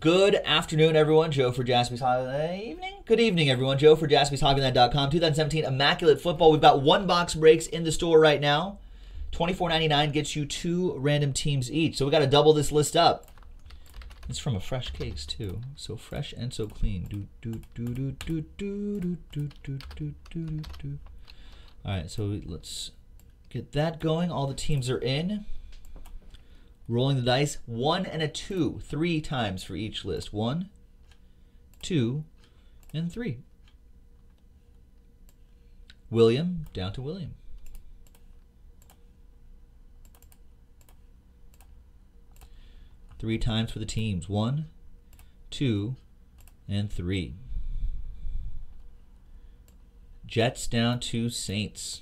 Good afternoon, everyone. Joe for Jaspys Hobbyland. Evening? Good evening, everyone. Joe for JaspysHobbyland.com. 2017 Immaculate Football. We've got one box breaks in the store right now. $24.99 gets you two random teams each. So we got to double this list up. It's from a fresh case, too. So fresh and so clean. All right, so let's get that going. All the teams are in. Rolling the dice, 1 and a 2, 3 times for each list. 1, 2, and 3. William, down to William. Three times for the teams. 1, 2, and 3. Jets down to Saints.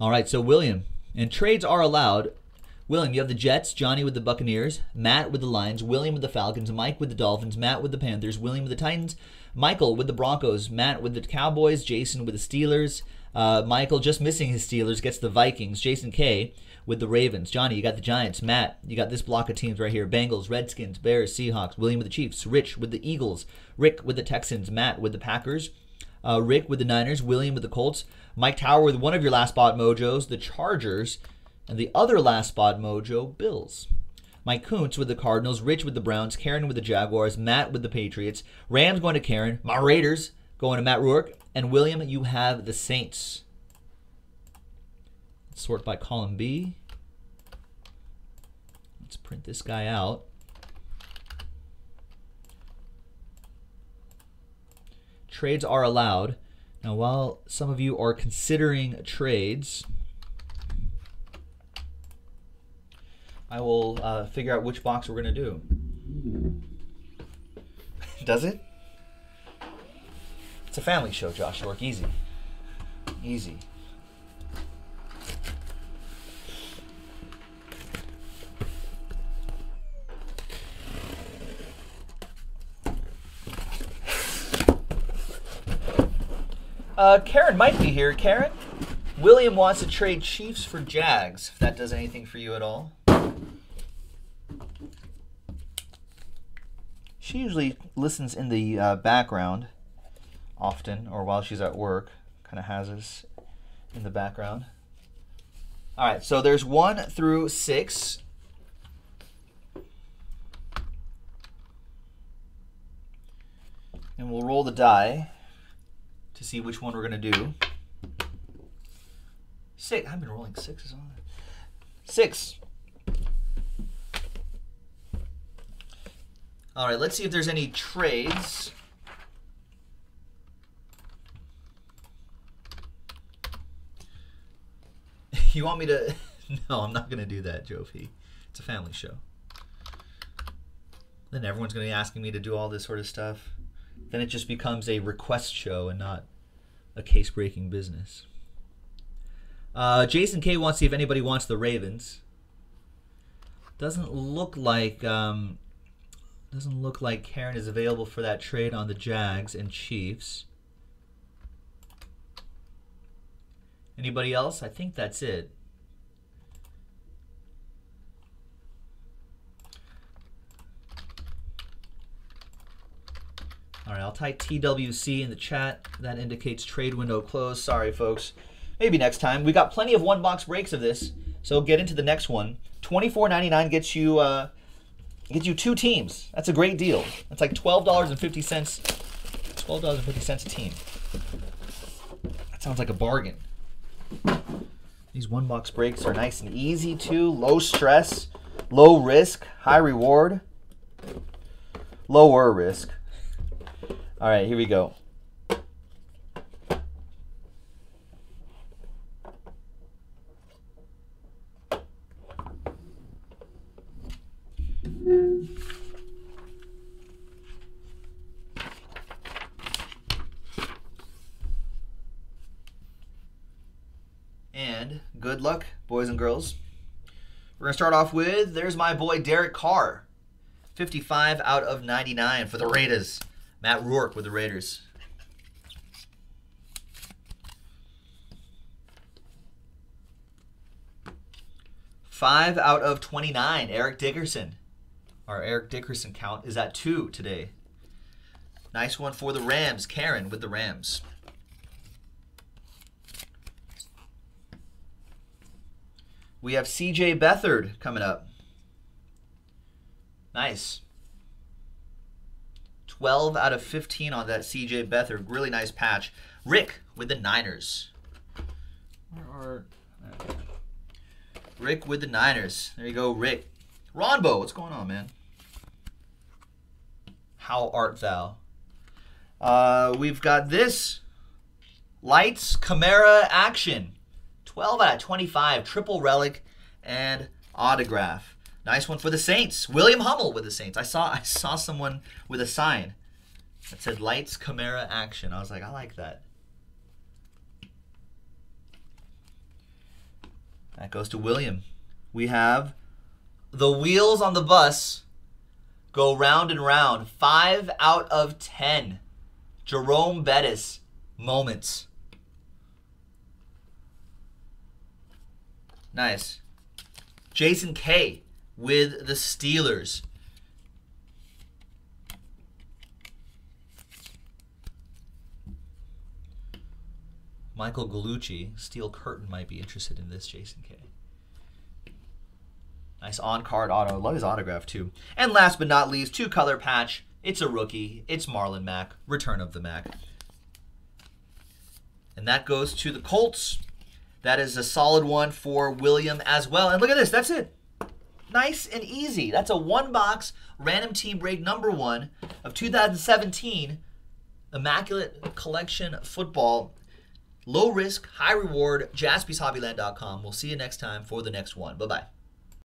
All right, so William, and trades are allowed. William, you have the Jets, Johnny with the Buccaneers, Matt with the Lions, William with the Falcons, Mike with the Dolphins, Matt with the Panthers, William with the Titans, Michael with the Broncos, Matt with the Cowboys, Jason with the Steelers, Michael just missing his Steelers, gets the Vikings, Jason K with the Ravens, Johnny, you got the Giants, Matt, you got this block of teams right here, Bengals, Redskins, Bears, Seahawks, William with the Chiefs, Rich with the Eagles, Rick with the Texans, Matt with the Packers, Rick with the Niners, William with the Colts, Mike Tower with one of your last spot mojos, the Chargers, and the other last spot mojo, Bills. Mike Kuntz with the Cardinals, Rich with the Browns, Karen with the Jaguars, Matt with the Patriots, Rams going to Karen, my Raiders going to Matt Rourke, and William, you have the Saints. Let's sort by column B. Let's print this guy out. Trades are allowed. Now, while some of you are considering trades, I will figure out which box we're going to do. Does it? It's a family show, Josh York. Easy. Easy. Karen might be here. Karen, William wants to trade Chiefs for Jags, if that does anything for you at all. She usually listens in the background often, or while she's at work, kind of has us in the background. All right, so there's 1 through 6. And we'll roll the die to see which one we're going to do. 6. I've been rolling 6s on it. 6. All right, let's see if there's any trades. You want me to? No, I'm not going to do that, Jovi. It's a family show. Then everyone's going to be asking me to do all this sort of stuff. Then it just becomes a request show and not a case-breaking business. Jason K wants to see if anybody wants the Ravens. Doesn't look like Karen is available for that trade on the Jags and Chiefs. Anybody else? I think that's it. All right, I'll type TWC in the chat. That indicates trade window closed. Sorry, folks. Maybe next time. We got plenty of one-box breaks of this, so get into the next one. $24.99 gets you 2 teams. That's a great deal. That's like $12.50. $12.50 a team. That sounds like a bargain. These one-box breaks are nice and easy too. Low stress, low risk, high reward, lower risk. All right, here we go. And good luck, boys and girls. We're going to start off with, there's my boy Derek Carr. 55 out of 99 for the Raiders. Matt Rourke with the Raiders. 5 out of 29, Eric Dickerson. Our Eric Dickerson count is at 2 today. Nice one for the Rams. Karen with the Rams. We have CJ Beathard coming up. Nice. 12 out of 15 on that CJ Beathard. Really nice patch. Rick with the Niners. Rick with the Niners. There you go, Rick. Ronbo, what's going on, man? How art thou? We've got this. Lights, Camara, action. 12 out of 25, triple relic and autograph. Nice one for the Saints. William Hummel with the Saints. I saw someone with a sign that said Lights, Camara, action. I was like, I like that. That goes to William. We have the wheels on the bus go round and round. 5 out of 10. Jerome Bettis moments. Nice. Jason K with the Steelers. Michael Gallucci, Steel Curtain might be interested in this, Jason K. Nice on-card auto. Love his autograph, too. And last but not least, 2-color patch. It's a rookie. It's Marlon Mack. Return of the Mack. And that goes to the Colts. That is a solid one for William as well. And look at this. That's it. Nice and easy. That's a one-box random team break #1 of 2017 Immaculate Collection Football. Low risk, high reward, JaspysHobbyland.com. We'll see you next time for the next one. Bye-bye.